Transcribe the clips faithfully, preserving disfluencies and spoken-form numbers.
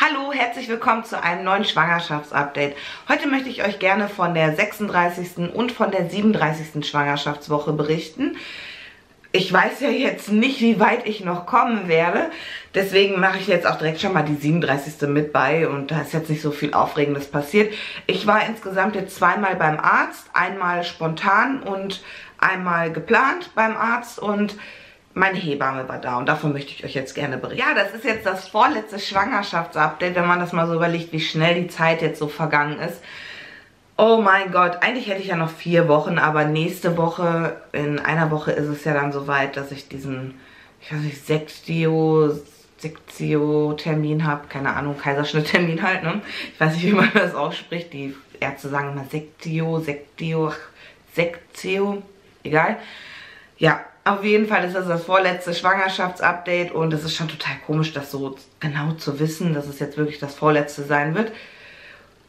Hallo, herzlich willkommen zu einem neuen Schwangerschaftsupdate. Heute möchte ich euch gerne von der sechsunddreißigsten und von der siebenunddreißigsten Schwangerschaftswoche berichten. Ich weiß ja jetzt nicht, wie weit ich noch kommen werde. Deswegen mache ich jetzt auch direkt schon mal die siebenunddreißigste mit bei und da ist jetzt nicht so viel Aufregendes passiert. Ich war insgesamt jetzt zweimal beim Arzt, einmal spontan und einmal geplant beim Arzt und meine Hebamme war da und davon möchte ich euch jetzt gerne berichten. Ja, das ist jetzt das vorletzte Schwangerschaftsupdate, wenn man das mal so überlegt, wie schnell die Zeit jetzt so vergangen ist. Oh mein Gott, eigentlich hätte ich ja noch vier Wochen, aber nächste Woche, in einer Woche ist es ja dann soweit, dass ich diesen, ich weiß nicht, Sectio, Sectio Termin habe. Keine Ahnung, Kaiserschnitttermin halt, ne? Ich weiß nicht, wie man das ausspricht. Die Ärzte sagen immer Sectio, Sectio, Sectio, egal. Ja, auf jeden Fall ist das das vorletzte Schwangerschaftsupdate und es ist schon total komisch, das so genau zu wissen, dass es jetzt wirklich das vorletzte sein wird.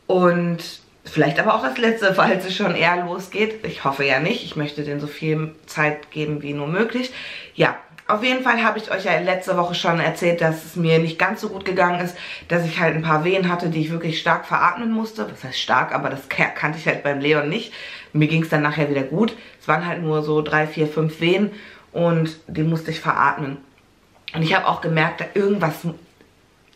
Und vielleicht aber auch das letzte, falls es schon eher losgeht. Ich hoffe ja nicht. Ich möchte denen so viel Zeit geben, wie nur möglich. Ja, auf jeden Fall habe ich euch ja letzte Woche schon erzählt, dass es mir nicht ganz so gut gegangen ist, dass ich halt ein paar Wehen hatte, die ich wirklich stark veratmen musste. Das heißt stark, aber das kannte ich halt beim Leon nicht. Mir ging es dann nachher wieder gut. Es waren halt nur so drei, vier, fünf Wehen und die musste ich veratmen. Und ich habe auch gemerkt, da irgendwas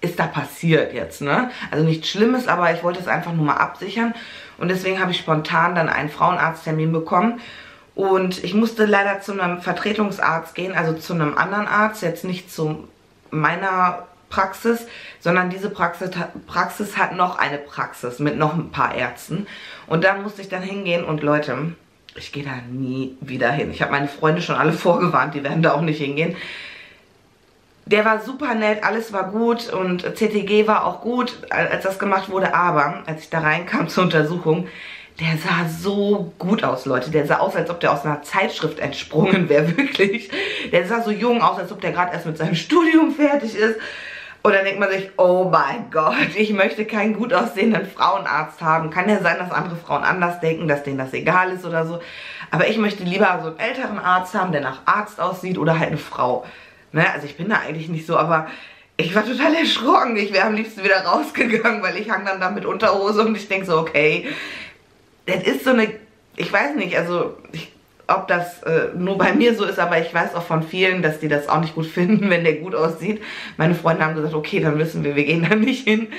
ist da passiert jetzt, ne? Also nichts Schlimmes, aber ich wollte es einfach nur mal absichern. Und deswegen habe ich spontan dann einen Frauenarzttermin bekommen. Und ich musste leider zu einem Vertretungsarzt gehen, also zu einem anderen Arzt, jetzt nicht zu meiner Praxis, sondern diese Praxis, Praxis hat noch eine Praxis mit noch ein paar Ärzten. Und da musste ich dann hingehen und Leute, ich gehe da nie wieder hin. Ich habe meine Freunde schon alle vorgewarnt, die werden da auch nicht hingehen. Der war super nett, alles war gut und C T G war auch gut, als das gemacht wurde. Aber als ich da reinkam zur Untersuchung, der sah so gut aus, Leute. Der sah aus, als ob der aus einer Zeitschrift entsprungen wäre, wirklich. Der sah so jung aus, als ob der gerade erst mit seinem Studium fertig ist. Und dann denkt man sich, oh mein Gott, ich möchte keinen gut aussehenden Frauenarzt haben. Kann ja sein, dass andere Frauen anders denken, dass denen das egal ist oder so. Aber ich möchte lieber so einen älteren Arzt haben, der nach Arzt aussieht oder halt eine Frau. Ne, also ich bin da eigentlich nicht so, aber ich war total erschrocken. Ich wäre am liebsten wieder rausgegangen, weil ich hang dann da mit Unterhose und ich denke so, okay, das ist so eine, ich weiß nicht, also ich, ob das äh, nur bei mir so ist, aber ich weiß auch von vielen, dass die das auch nicht gut finden, wenn der gut aussieht. Meine Freunde haben gesagt, okay, dann wissen wir, wir gehen da nicht hin.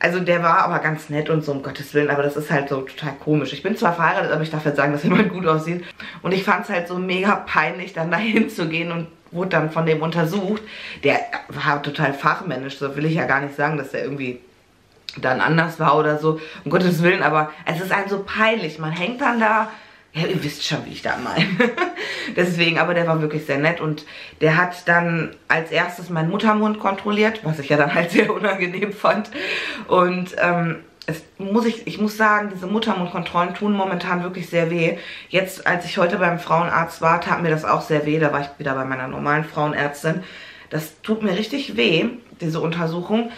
Also der war aber ganz nett und so, um Gottes Willen, aber das ist halt so total komisch. Ich bin zwar verheiratet, aber ich darf jetzt sagen, dass jemand gut aussieht. Und ich fand es halt so mega peinlich, dann dahin zu gehen und wurde dann von dem untersucht. Der war total fachmännisch, so will ich ja gar nicht sagen, dass der irgendwie dann anders war oder so. Um Gottes Willen, aber es ist einem so peinlich. Man hängt dann da, ja, ihr wisst schon, wie ich da meine. Deswegen, aber der war wirklich sehr nett und der hat dann als erstes meinen Muttermund kontrolliert, was ich ja dann halt sehr unangenehm fand. Und ähm, es muss ich, ich muss sagen, diese Muttermundkontrollen tun momentan wirklich sehr weh. Jetzt, als ich heute beim Frauenarzt war, tat mir das auch sehr weh. Da war ich wieder bei meiner normalen Frauenärztin. Das tut mir richtig weh, diese Untersuchung.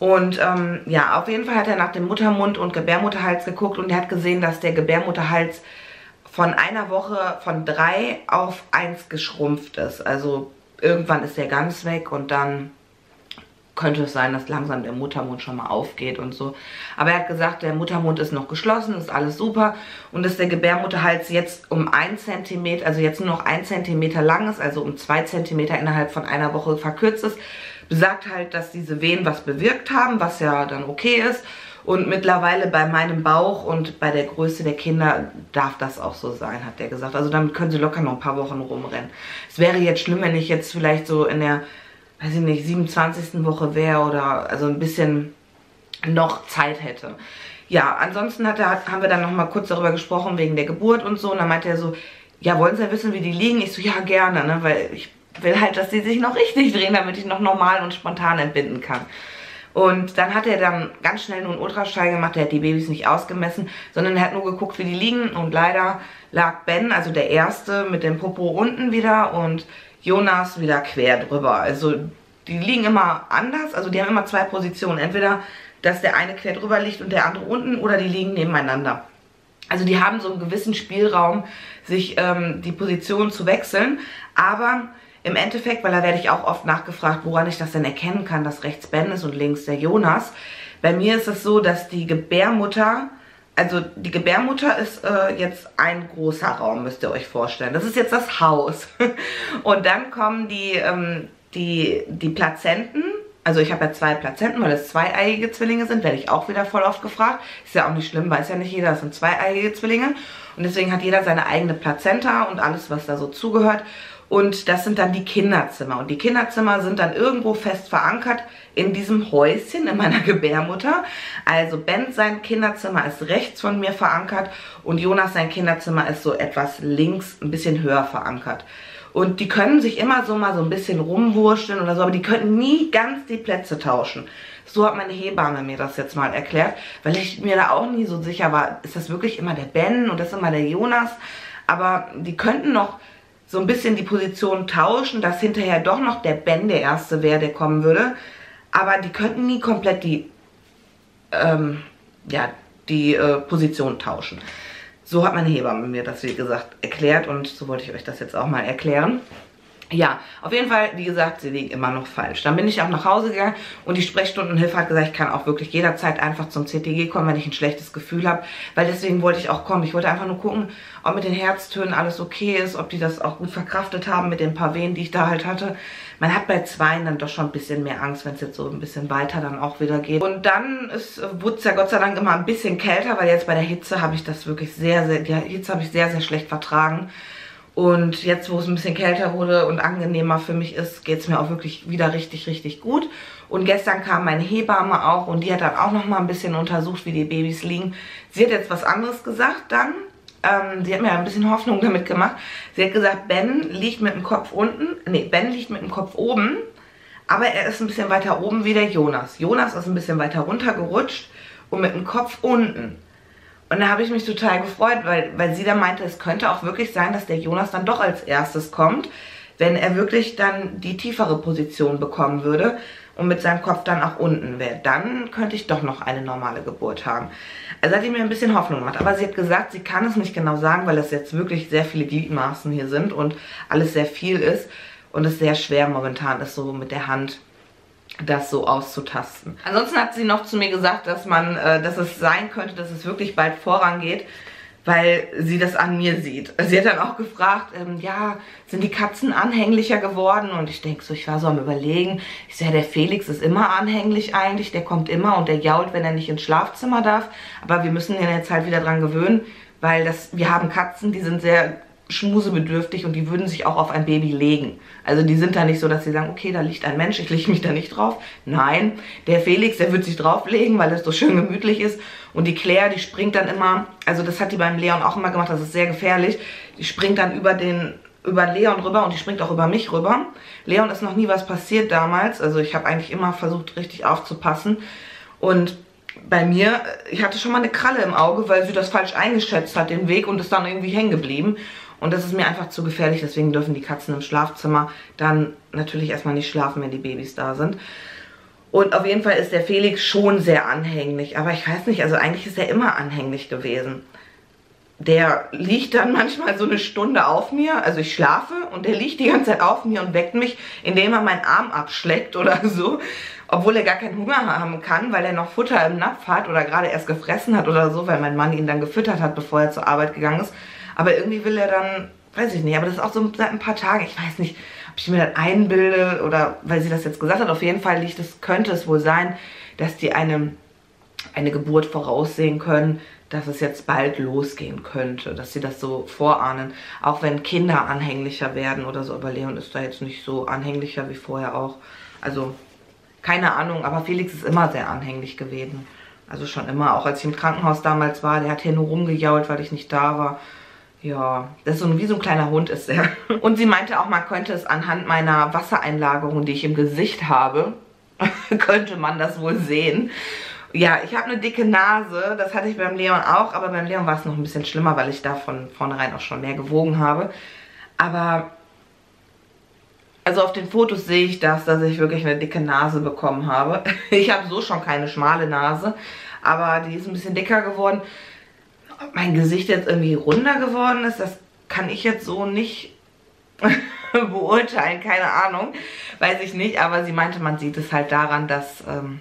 Und ähm, ja, auf jeden Fall hat er nach dem Muttermund und Gebärmutterhals geguckt und er hat gesehen, dass der Gebärmutterhals von einer Woche von drei auf eins geschrumpft ist. Also irgendwann ist der ganz weg und dann könnte es sein, dass langsam der Muttermund schon mal aufgeht und so. Aber er hat gesagt, der Muttermund ist noch geschlossen, ist alles super. Und dass der Gebärmutterhals jetzt um ein Zentimeter, also jetzt nur noch ein Zentimeter lang ist, also um zwei Zentimeter innerhalb von einer Woche verkürzt ist, besagt halt, dass diese Wehen was bewirkt haben, was ja dann okay ist. Und mittlerweile bei meinem Bauch und bei der Größe der Kinder darf das auch so sein, hat er gesagt. Also damit können sie locker noch ein paar Wochen rumrennen. Es wäre jetzt schlimm, wenn ich jetzt vielleicht so in der, weiß ich nicht, siebenundzwanzigsten Woche wäre oder also ein bisschen noch Zeit hätte. Ja, ansonsten hat er, haben wir dann nochmal kurz darüber gesprochen wegen der Geburt und so. Und dann meinte er so, ja, wollen Sie ja wissen, wie die liegen? Ich so, ja, gerne, ne, weil ich will halt, dass die sich noch richtig drehen, damit ich noch normal und spontan entbinden kann. Und dann hat er dann ganz schnell nur einen Ultraschall gemacht, er hat die Babys nicht ausgemessen, sondern er hat nur geguckt, wie die liegen. Und leider lag Ben, also der Erste, mit dem Popo unten wieder und Jonas wieder quer drüber. Also die liegen immer anders, also die haben immer zwei Positionen. Entweder, dass der eine quer drüber liegt und der andere unten oder die liegen nebeneinander. Also die haben so einen gewissen Spielraum, sich ähm, die Position zu wechseln, aber Im Endeffekt, weil da werde ich auch oft nachgefragt, woran ich das denn erkennen kann, dass rechts Ben ist und links der Jonas. Bei mir ist es so, dass die Gebärmutter, also die Gebärmutter ist äh, jetzt ein großer Raum, müsst ihr euch vorstellen. Das ist jetzt das Haus. Und dann kommen die, ähm, die, die Plazenten. Also ich habe ja zwei Plazenten, weil es zweieiige Zwillinge sind, werde ich auch wieder voll oft gefragt. Ist ja auch nicht schlimm, weiß ja nicht jeder, das sind zweieiige Zwillinge. Und deswegen hat jeder seine eigene Plazenta und alles, was da so zugehört. Und das sind dann die Kinderzimmer. Und die Kinderzimmer sind dann irgendwo fest verankert in diesem Häuschen, in meiner Gebärmutter. Also Ben, sein Kinderzimmer ist rechts von mir verankert und Jonas, sein Kinderzimmer ist so etwas links, ein bisschen höher verankert. Und die können sich immer so mal so ein bisschen rumwurschteln oder so, aber die können nie ganz die Plätze tauschen. So hat meine Hebamme mir das jetzt mal erklärt, weil ich mir da auch nie so sicher war, ist das wirklich immer der Ben und das immer der Jonas? Aber die könnten noch so ein bisschen die Position tauschen, dass hinterher doch noch der Ben der Erste wäre, der kommen würde. Aber die könnten nie komplett die, ähm, ja, die äh, Position tauschen. So hat meine Hebamme mir das, wie gesagt, erklärt und so wollte ich euch das jetzt auch mal erklären. Ja, auf jeden Fall, wie gesagt, sie liegen immer noch falsch. Dann bin ich auch nach Hause gegangen und die Sprechstundenhilfe hat gesagt, ich kann auch wirklich jederzeit einfach zum C T G kommen, wenn ich ein schlechtes Gefühl habe, weil deswegen wollte ich auch kommen. Ich wollte einfach nur gucken, ob mit den Herztönen alles okay ist, ob die das auch gut verkraftet haben mit den paar Wehen, die ich da halt hatte. Man hat bei Zweien dann doch schon ein bisschen mehr Angst, wenn es jetzt so ein bisschen weiter dann auch wieder geht. Und dann wurde es ja Gott sei Dank immer ein bisschen kälter, weil jetzt bei der Hitze habe ich das wirklich sehr, sehr, die Hitze habe ich sehr, sehr schlecht vertragen. Und jetzt, wo es ein bisschen kälter wurde und angenehmer für mich ist, geht es mir auch wirklich wieder richtig, richtig gut. Und gestern kam meine Hebamme auch und die hat dann auch nochmal ein bisschen untersucht, wie die Babys liegen. Sie hat jetzt was anderes gesagt dann. Ähm, sie hat mir ein bisschen Hoffnung damit gemacht. Sie hat gesagt, Ben liegt mit dem Kopf unten, nee, Ben liegt mit dem Kopf oben, aber er ist ein bisschen weiter oben wie der Jonas. Jonas ist ein bisschen weiter runtergerutscht und mit dem Kopf unten. Und da habe ich mich total gefreut, weil, weil sie dann meinte, es könnte auch wirklich sein, dass der Jonas dann doch als erstes kommt, wenn er wirklich dann die tiefere Position bekommen würde und mit seinem Kopf dann auch unten wäre. Dann könnte ich doch noch eine normale Geburt haben. Also hat sie mir ein bisschen Hoffnung gemacht. Aber sie hat gesagt, sie kann es nicht genau sagen, weil das jetzt wirklich sehr viele Gliedmaßen hier sind und alles sehr viel ist und es sehr schwer momentan ist, so mit der Hand das so auszutasten. Ansonsten hat sie noch zu mir gesagt, dass man, äh, dass es sein könnte, dass es wirklich bald vorangeht, weil sie das an mir sieht. Sie hat dann auch gefragt, ähm, ja, sind die Katzen anhänglicher geworden? Und ich denke so, ich war so am Überlegen. Ich so, ja, der Felix ist immer anhänglich eigentlich, der kommt immer und der jault, wenn er nicht ins Schlafzimmer darf. Aber wir müssen ihn jetzt halt wieder dran gewöhnen, weil das, wir haben Katzen, die sind sehr schmusebedürftig und die würden sich auch auf ein Baby legen. Also die sind da nicht so, dass sie sagen, okay, da liegt ein Mensch, ich lege mich da nicht drauf. Nein, der Felix, der wird sich drauflegen, weil es so schön gemütlich ist. Und die Claire, die springt dann immer, also das hat die beim Leon auch immer gemacht, das ist sehr gefährlich. Die springt dann über den, über Leon rüber und die springt auch über mich rüber. Leon ist noch nie was passiert damals, also ich habe eigentlich immer versucht, richtig aufzupassen. Und bei mir, ich hatte schon mal eine Kralle im Auge, weil sie das falsch eingeschätzt hat, den Weg, und ist dann irgendwie hängen geblieben. Und das ist mir einfach zu gefährlich, deswegen dürfen die Katzen im Schlafzimmer dann natürlich erstmal nicht schlafen, wenn die Babys da sind. Und auf jeden Fall ist der Felix schon sehr anhänglich, aber ich weiß nicht, also eigentlich ist er immer anhänglich gewesen. Der liegt dann manchmal so eine Stunde auf mir, also ich schlafe und der liegt die ganze Zeit auf mir und weckt mich, indem er meinen Arm abschleckt oder so, obwohl er gar keinen Hunger haben kann, weil er noch Futter im Napf hat oder gerade erst gefressen hat oder so, weil mein Mann ihn dann gefüttert hat, bevor er zur Arbeit gegangen ist. Aber irgendwie will er dann, weiß ich nicht, aber das ist auch so seit ein paar Tagen, ich weiß nicht, ob ich mir das einbilde oder weil sie das jetzt gesagt hat, auf jeden Fall liegt es, könnte es wohl sein, dass die eine, eine Geburt voraussehen können, dass es jetzt bald losgehen könnte, dass sie das so vorahnen, auch wenn Kinder anhänglicher werden oder so, aber Leon ist da jetzt nicht so anhänglicher wie vorher auch, also keine Ahnung, aber Felix ist immer sehr anhänglich gewesen, also schon immer, auch als ich im Krankenhaus damals war, der hat hier nur rumgejault, weil ich nicht da war. Ja, das ist so, wie so ein kleiner Hund ist er. Und sie meinte auch, man könnte es anhand meiner Wassereinlagerung, die ich im Gesicht habe, könnte man das wohl sehen. Ja, ich habe eine dicke Nase, das hatte ich beim Leon auch, aber beim Leon war es noch ein bisschen schlimmer, weil ich da von vornherein auch schon mehr gewogen habe. Aber, also auf den Fotos sehe ich das, dass ich wirklich eine dicke Nase bekommen habe. Ich habe so schon keine schmale Nase, aber die ist ein bisschen dicker geworden. Ob mein Gesicht jetzt irgendwie runder geworden ist, das kann ich jetzt so nicht beurteilen, keine Ahnung, weiß ich nicht, aber sie meinte, man sieht es halt daran, dass, ähm,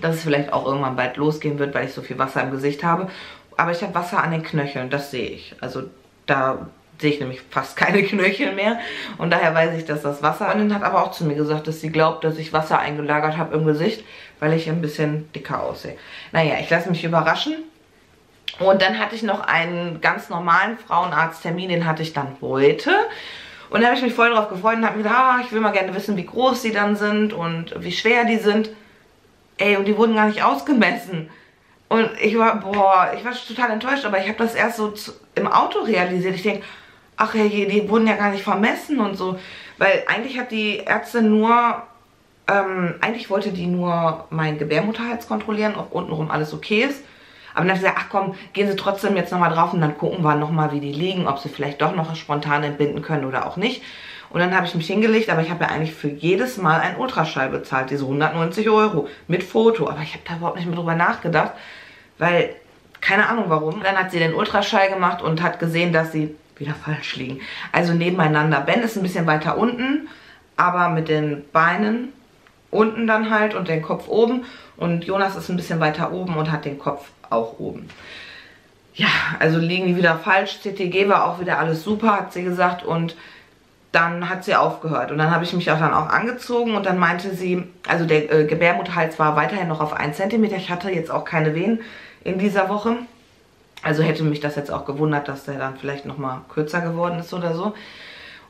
dass es vielleicht auch irgendwann bald losgehen wird, weil ich so viel Wasser im Gesicht habe, aber ich habe Wasser an den Knöcheln, das sehe ich, also da sehe ich nämlich fast keine Knöchel mehr und daher weiß ich, dass das Wasser... Freundin hat aber auch zu mir gesagt, dass sie glaubt, dass ich Wasser eingelagert habe im Gesicht, weil ich ein bisschen dicker aussehe. Naja, ich lasse mich überraschen. Und dann hatte ich noch einen ganz normalen Frauenarzttermin, den hatte ich dann heute. Und da habe ich mich voll drauf gefreut und habe mir gedacht, ah, ich will mal gerne wissen, wie groß die dann sind und wie schwer die sind. Ey, und die wurden gar nicht ausgemessen. Und ich war, boah, ich war total enttäuscht, aber ich habe das erst so im Auto realisiert. Ich denke, ach ja, die wurden ja gar nicht vermessen und so. Weil eigentlich hat die Ärztin nur, ähm, eigentlich wollte die nur meinen Gebärmutterhals kontrollieren, ob untenrum alles okay ist. Aber dann habe ich gesagt, ach komm, gehen Sie trotzdem jetzt nochmal drauf und dann gucken wir nochmal, wie die liegen, ob sie vielleicht doch noch spontan entbinden können oder auch nicht. Und dann habe ich mich hingelegt, aber ich habe ja eigentlich für jedes Mal einen Ultraschall bezahlt, diese hundertneunzig Euro mit Foto. Aber ich habe da überhaupt nicht mehr drüber nachgedacht, weil, keine Ahnung warum. Dann hat sie den Ultraschall gemacht und hat gesehen, dass sie wieder falsch liegen. Also nebeneinander. Ben ist ein bisschen weiter unten, aber mit den Beinen unten dann halt und den Kopf oben. Und Jonas ist ein bisschen weiter oben und hat den Kopf auch oben. Ja, also liegen die wieder falsch. C T G war auch wieder alles super, hat sie gesagt. Und dann hat sie aufgehört. Und dann habe ich mich auch dann auch angezogen. Und dann meinte sie, also der äh, Gebärmutterhals war weiterhin noch auf einen Zentimeter. Ich hatte jetzt auch keine Wehen in dieser Woche. Also hätte mich das jetzt auch gewundert, dass der dann vielleicht nochmal kürzer geworden ist oder so.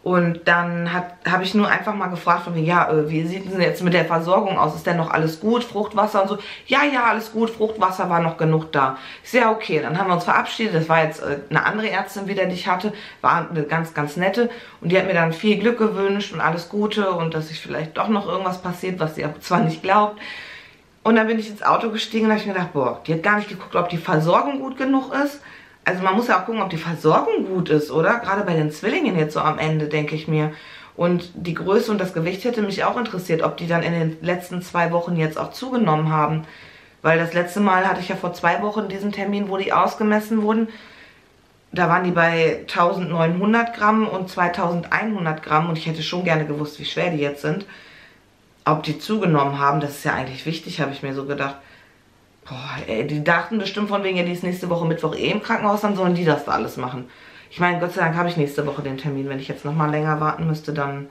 Und dann habe ich nur einfach mal gefragt, von mir, ja, wie sieht es denn jetzt mit der Versorgung aus? Ist denn noch alles gut? Fruchtwasser und so? Ja, ja, alles gut. Fruchtwasser war noch genug da. Ich sehe, ja, okay. Dann haben wir uns verabschiedet. Das war jetzt eine andere Ärztin wieder, die ich hatte. War eine ganz, ganz nette. Und die hat mir dann viel Glück gewünscht und alles Gute. Und dass sich vielleicht doch noch irgendwas passiert, was sie aber zwar nicht glaubt. Und dann bin ich ins Auto gestiegen und habe ich mir gedacht, boah, die hat gar nicht geguckt, ob die Versorgung gut genug ist. Also man muss ja auch gucken, ob die Versorgung gut ist, oder? Gerade bei den Zwillingen jetzt so am Ende, denke ich mir. Und die Größe und das Gewicht hätte mich auch interessiert, ob die dann in den letzten zwei Wochen jetzt auch zugenommen haben. Weil das letzte Mal hatte ich ja vor zwei Wochen diesen Termin, wo die ausgemessen wurden. Da waren die bei eintausendneunhundert Gramm und zweitausendeinhundert Gramm. Und ich hätte schon gerne gewusst, wie schwer die jetzt sind. Ob die zugenommen haben, das ist ja eigentlich wichtig, habe ich mir so gedacht. Boah, ey, die dachten bestimmt von wegen, ja, die ist nächste Woche Mittwoch eh im Krankenhaus, dann sollen die das da alles machen. Ich meine, Gott sei Dank habe ich nächste Woche den Termin. Wenn ich jetzt nochmal länger warten müsste, dann...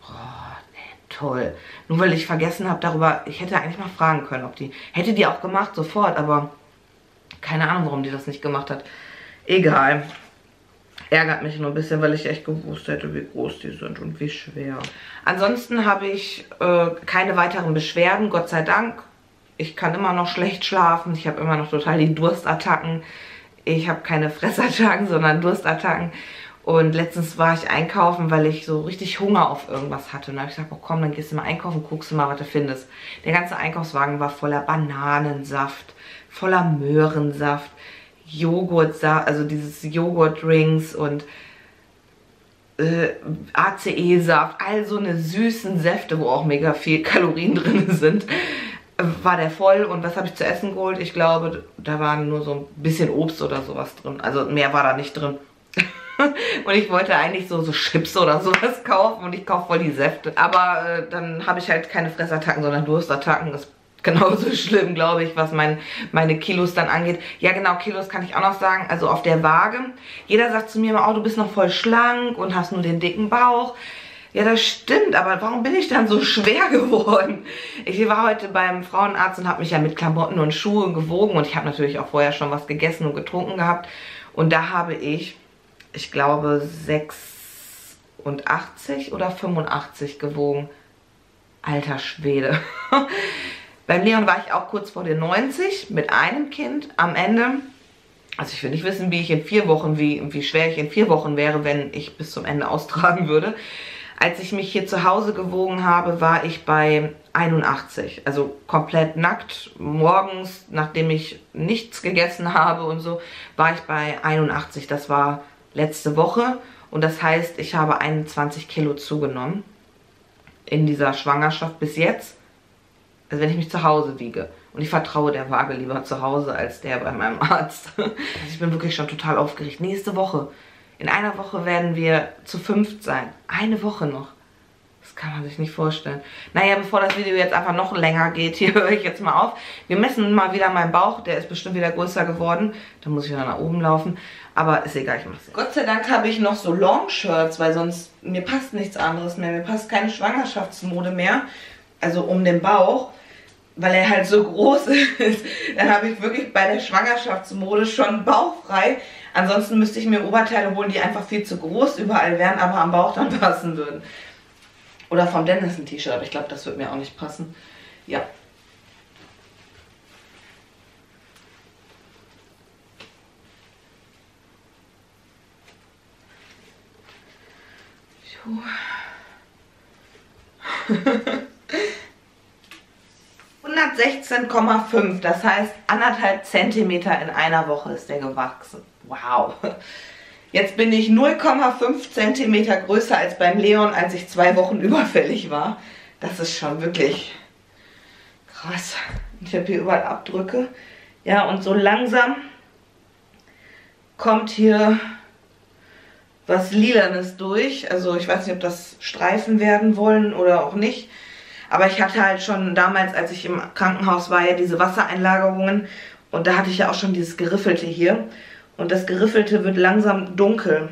Boah, nee, toll. Nur weil ich vergessen habe darüber, ich hätte eigentlich mal fragen können, ob die... Hätte die auch gemacht, sofort, aber keine Ahnung, warum die das nicht gemacht hat. Egal. Ärgert mich nur ein bisschen, weil ich echt gewusst hätte, wie groß die sind und wie schwer. Ansonsten habe ich äh, keine weiteren Beschwerden, Gott sei Dank. Ich kann immer noch schlecht schlafen, ich habe immer noch total die Durstattacken. Ich habe keine Fressattacken, sondern Durstattacken. Und letztens war ich einkaufen, weil ich so richtig Hunger auf irgendwas hatte. Und da habe ich gesagt, oh komm, dann gehst du mal einkaufen, guckst du mal, was du findest. Der ganze Einkaufswagen war voller Bananensaft, voller Möhrensaft, Joghurtsaft, also dieses Joghurtdrinks und äh, A C E-Saft. All so eine süßen Säfte, wo auch mega viel Kalorien drin sind. War der voll und was habe ich zu essen geholt? Ich glaube, da waren nur so ein bisschen Obst oder sowas drin. Also mehr war da nicht drin. Und ich wollte eigentlich so, so Chips oder sowas kaufen und ich kaufe voll die Säfte. Aber äh, dann habe ich halt keine Fressattacken, sondern Durstattacken. Das ist genauso schlimm, glaube ich, was mein, meine Kilos dann angeht. Ja genau, Kilos kann ich auch noch sagen. Also auf der Waage. Jeder sagt zu mir immer, oh, du bist noch voll schlank und hast nur den dicken Bauch. Ja, das stimmt, aber warum bin ich dann so schwer geworden? Ich war heute beim Frauenarzt und habe mich ja mit Klamotten und Schuhe gewogen und ich habe natürlich auch vorher schon was gegessen und getrunken gehabt. Und da habe ich, ich glaube, sechsundachtzig oder fünfundachtzig gewogen. Alter Schwede. Beim Leon war ich auch kurz vor den neunzig mit einem Kind am Ende. Also ich will nicht wissen, wie ich in vier Wochen, wie, wie schwer ich in vier Wochen wäre, wenn ich bis zum Ende austragen würde. Als ich mich hier zu Hause gewogen habe, war ich bei einundachtzig. Also komplett nackt. Morgens, nachdem ich nichts gegessen habe und so, war ich bei einundachtzig. Das war letzte Woche. Und das heißt, ich habe einundzwanzig Kilo zugenommen in dieser Schwangerschaft bis jetzt. Also wenn ich mich zu Hause wiege. Und ich vertraue der Waage lieber zu Hause als der bei meinem Arzt. Also ich bin wirklich schon total aufgeregt. Nächste Woche. In einer Woche werden wir zu fünft sein. Eine Woche noch. Das kann man sich nicht vorstellen. Naja, bevor das Video jetzt einfach noch länger geht, hier höre ich jetzt mal auf. Wir messen mal wieder meinen Bauch. Der ist bestimmt wieder größer geworden. Da muss ich wieder nach oben laufen. Aber ist egal, ich mache es. Gott sei Dank habe ich noch so Long-Shirts, weil sonst mir passt nichts anderes mehr. Mir passt keine Schwangerschaftsmode mehr. Also um den Bauch. Weil er halt so groß ist, dann habe ich wirklich bei der Schwangerschaftsmode schon bauchfrei. Ansonsten müsste ich mir Oberteile holen, die einfach viel zu groß überall wären, aber am Bauch dann passen würden. Oder vom Dennis ein T-Shirt, aber ich glaube, das wird mir auch nicht passen. Ja. So. hundertsechzehn Komma fünf, das heißt anderthalb Zentimeter in einer Woche ist der gewachsen. Wow. Jetzt bin ich null Komma fünf Zentimeter größer als beim Leon, als ich zwei Wochen überfällig war. Das ist schon wirklich krass. Ich habe hier überall Abdrücke. Ja, und so langsam kommt hier was Lilanes durch. Also ich weiß nicht, ob das Streifen werden wollen oder auch nicht. Aber ich hatte halt schon damals, als ich im Krankenhaus war, ja diese Wassereinlagerungen. Und da hatte ich ja auch schon dieses Geriffelte hier. Und das Geriffelte wird langsam dunkel.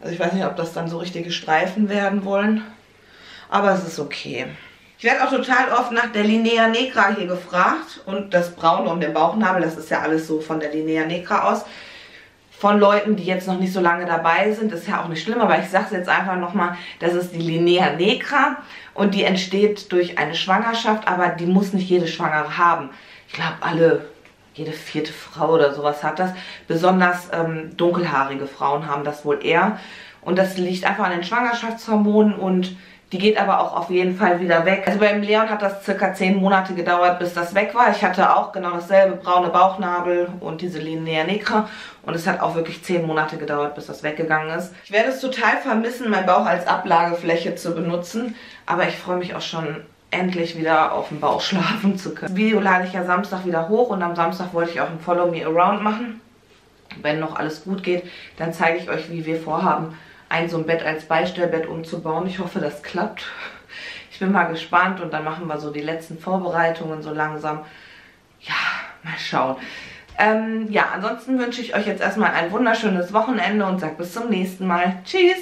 Also ich weiß nicht, ob das dann so richtige Streifen werden wollen. Aber es ist okay. Ich werde auch total oft nach der Linea Negra hier gefragt. Und das Braune um den Bauchnabel, das ist ja alles so von der Linea Negra aus. Von Leuten, die jetzt noch nicht so lange dabei sind, ist ja auch nicht schlimm, aber ich sage es jetzt einfach nochmal, das ist die Linea Negra und die entsteht durch eine Schwangerschaft, aber die muss nicht jede Schwangere haben. Ich glaube, alle, jede vierte Frau oder sowas hat das. Besonders ähm, dunkelhaarige Frauen haben das wohl eher. Und das liegt einfach an den Schwangerschaftshormonen und die geht aber auch auf jeden Fall wieder weg. Also beim Leon hat das circa zehn Monate gedauert, bis das weg war. Ich hatte auch genau dasselbe braune Bauchnabel und diese Linea Negra. Und es hat auch wirklich zehn Monate gedauert, bis das weggegangen ist. Ich werde es total vermissen, meinen Bauch als Ablagefläche zu benutzen. Aber ich freue mich auch schon, endlich wieder auf dem Bauch schlafen zu können. Das Video lade ich ja Samstag wieder hoch und am Samstag wollte ich auch ein Follow Me Around machen. Wenn noch alles gut geht, dann zeige ich euch, wie wir vorhaben, ein so ein Bett als Beistellbett umzubauen. Ich hoffe, das klappt. Ich bin mal gespannt und dann machen wir so die letzten Vorbereitungen so langsam. Ja, mal schauen. Ähm, ja, ansonsten wünsche ich euch jetzt erstmal ein wunderschönes Wochenende und sage bis zum nächsten Mal. Tschüss!